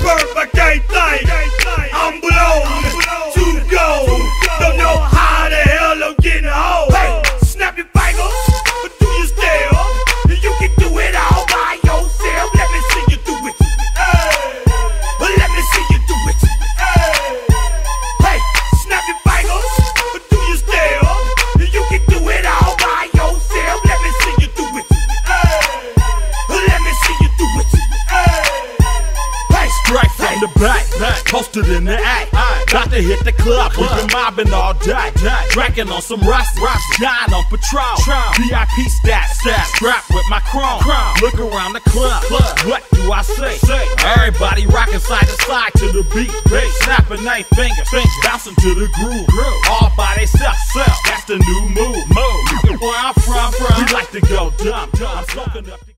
perfect thing. I'm blown to go. Don't know how the hell I'm getting home. Hey, snap your fingers, but do you still? You can do it all by yourself. Let me see you do it. Hey, but let me see you do it. Hey, snap your fingers, but do you still? You can do it all by yourself. Let me see you do it. Hey, but let me see you do it. Hey, strike from the back, posted in the act. About to hit the club, we've been mobbing all day. Drinking on some rocks, dying on patrol. VIP stats, strapped with my chrome. Look around the club, what do I say? Everybody rocking side to side to the beat. Snapping their fingers, bouncing to the groove. All by themselves, that's the new move. You know where I'm from, we like to go dumb. I'm smoking up the